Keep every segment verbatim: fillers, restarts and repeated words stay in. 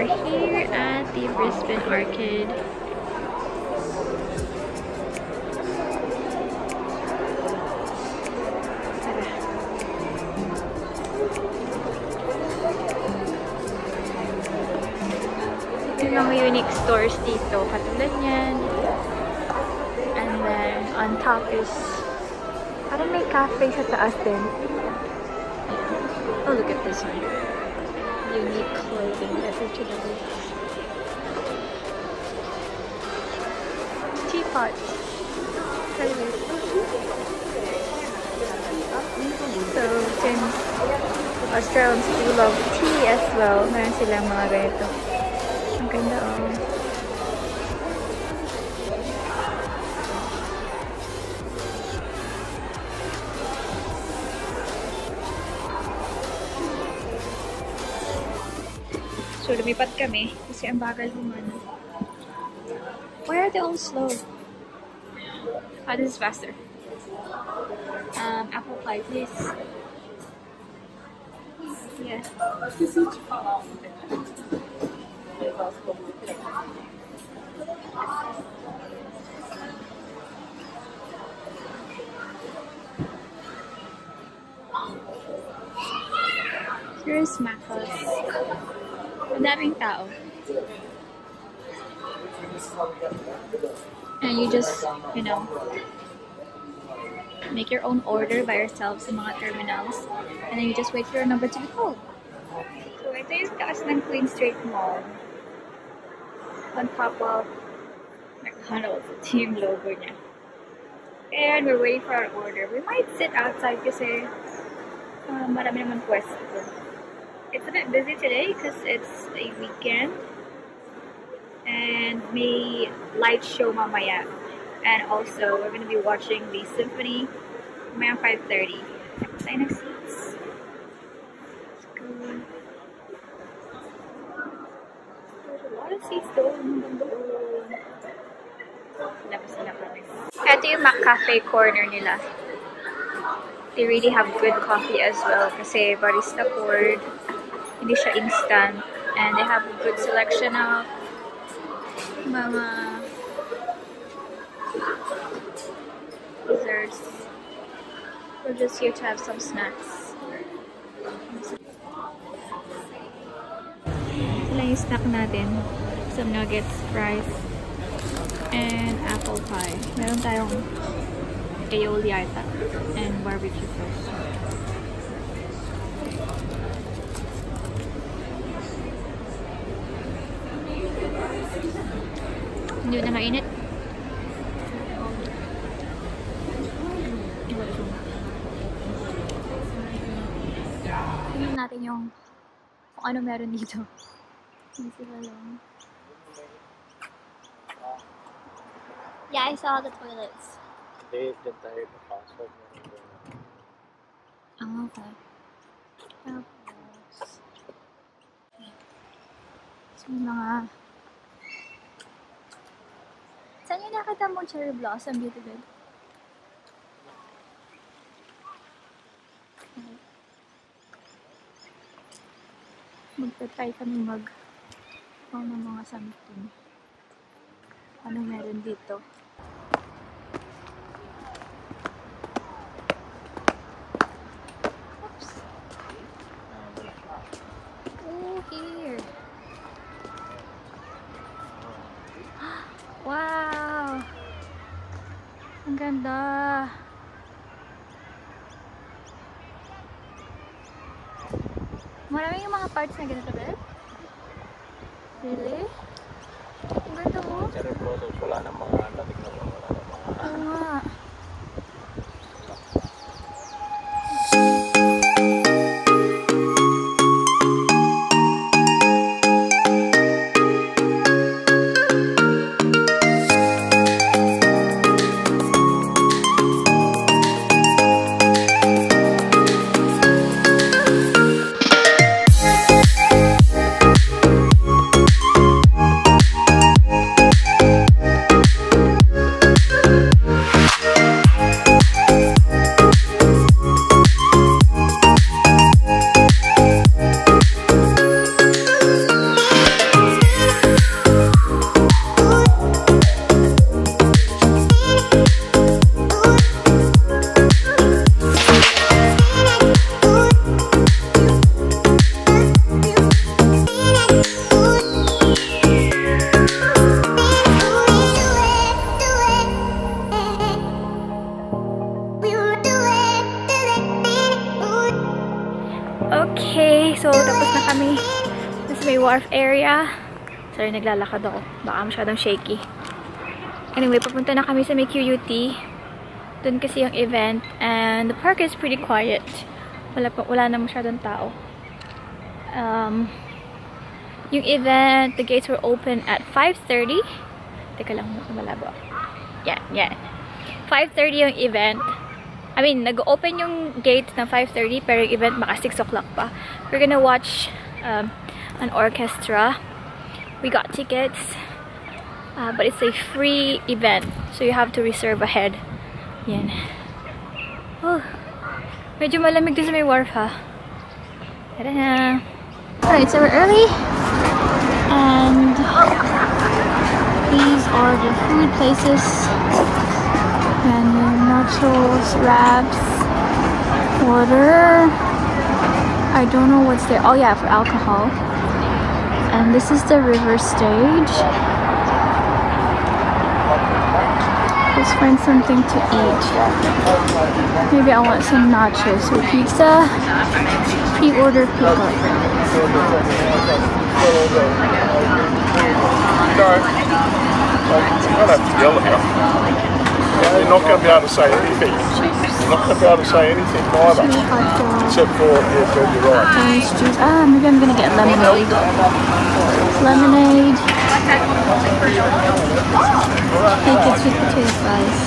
are here at the Brisbane Arcade. Tingnan mo unique stores dito, katulad niyan. And then on top is parang may cafe sa taas din. Oh, look at this one. Unique clothing ever together. Teapots. So, since Australians do love tea as well, meron silang mga ganito. Ang ganda, oh. So, lumipat kami kasi ang bagal humana. Why are they all slow? Oh, this is faster. Um, apple pie, please. Yeah. Here's Macca's. Ang daming tao. And you just, you know, make your own order by yourself sa mga terminals. And then you just wait for your number to be called. So, ito yung taas ng Queen Street Mall. On top of McDonald's, team logo niya. And we're waiting for our order. We might sit outside kasi uh, marami naman pwesto. It's a bit busy today because it's a weekend and may light show mamaya, and also we're going to be watching the symphony mamaya at five thirty. Sign up seats. Let's go. There's a lot of seats though. Ito yung McCafe corner nila. They really have good coffee as well kasi barista poured. Hindi siya instant, and they have a good selection of mga desserts. We're just here to have some snacks. Sila yung snack natin. Some nuggets, fries, and apple pie. Meron tayong aioli ata and barbecue sauce. Hindi na mainit. Tingnan natin yung kung ano meron dito. Yeah, I saw the toilets. They the entire password. Oh, okay. Tapos. So, mga saan yung nakita mo cherry blossom dito din? Magtatry kami mag oh, ng mga something. Ano meron dito? Oops! Oh, here! Wow! Ang ganda. Maraming yung mga parts na ganito, babe. Really? Ang ganda mo. Wala na mga dating na mga Oo nga. So, tapos na kami. This may wharf area. Sorry, naglalakad ako. Baka masyadong shaky. Anyway, papunta na kami sa may Q U T. Doon kasi yung event. And the park is pretty quiet. Wala, pa, wala na masyadong tao. Um, yung event, the gates were open at five thirty. Teka lang, malabo. Yeah, yeah. five thirty yung event. I mean, nag-open yung gate na five thirty, pero yung event maka six o'clock pa. We're gonna watch um, an orchestra. We got tickets. Uh, but it's a free event, so you have to reserve ahead. Yan. Oh, medyo malamig din sa may wharf, ha? Tara na! Alright, so we're early. And these are the food places. And nachos, wraps, water. I don't know what's there. Oh yeah, for alcohol. And this is the river stage. Let's find something to eat. Maybe I want some nachos or pizza. Pre-order pizza. You're not going to be able to say anything. You're not going to be able to say anything either. Except for, yeah, for your right. Ah, maybe I'm going to get lemonade. Lemonade. Hey, get sweet potato slice.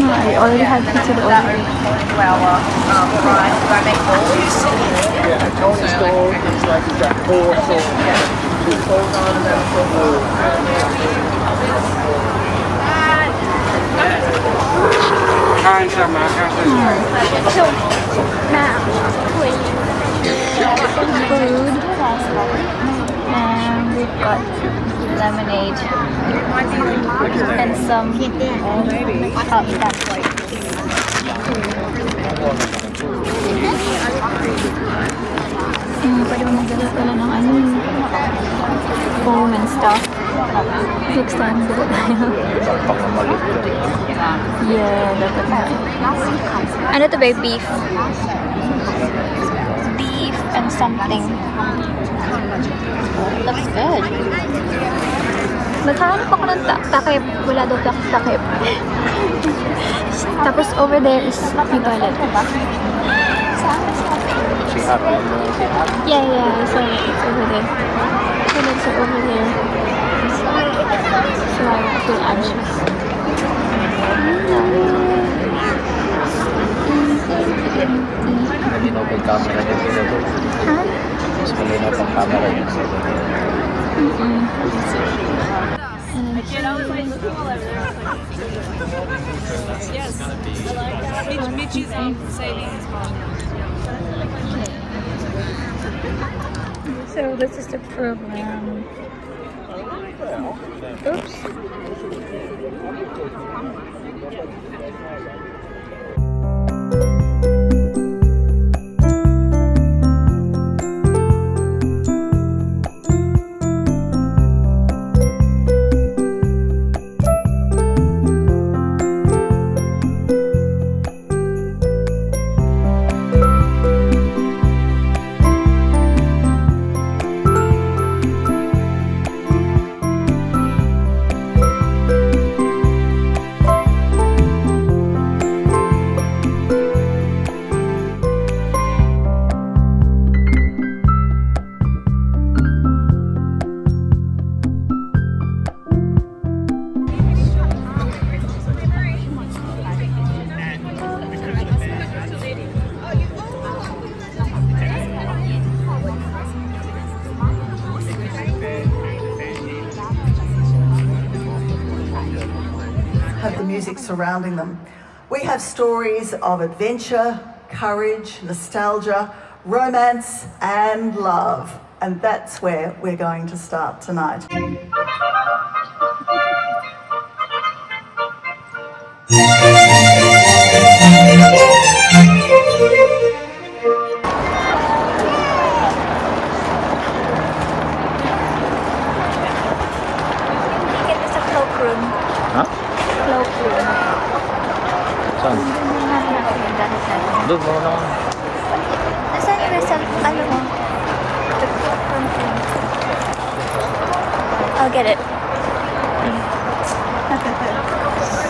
No, I already had pizza to order. Yeah, Tony's dog is like a jack horse. Mm. So now, food, and we've got lemonade and some hot chocolate. Pwede mo magdala pala ng ano, foam and stuff. Next time, dito tayo. Yeah, dapat na. Ano to ba? Beef. Beef and something. Looks good. Nakahanap ako ng takip. Wala daw takip. Tapos over there is yung toilet. Yeah, yeah. So it's over there. So let's go over there. So I feel anxious. Yes, I like Mitchie's on savings bond. So this is the program. Oops. Music surrounding them. We have stories of adventure, courage, nostalgia, romance, and love. And that's where we're going to start tonight. Look, no, no. Asan yung sa I don't know. I'll get it.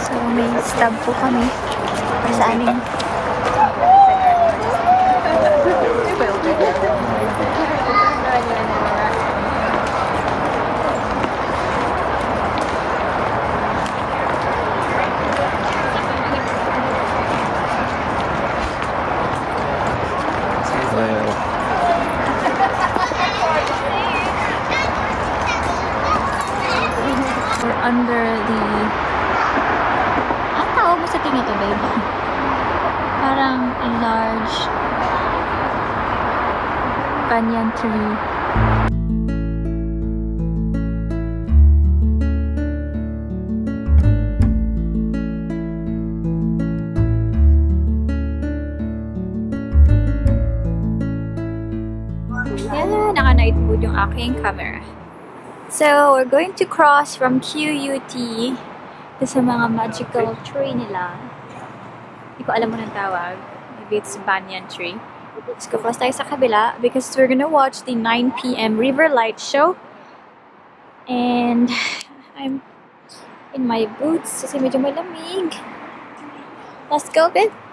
So may stab po kami. Sa aming under the... Ang tawag mo sa thing ito, babe? Parang large banyan tree. Yan, naka-night mode yung aking camera. So, we're going to cross from Q U T to sa mga magical tree nila. Hindi ko alam mo ng tawag. Maybe it's banyan tree. Let's go cross tayo sa kabila because we're gonna watch the nine p m River Light Show. And I'm in my boots kasi medyo malamig. Let's go, babe!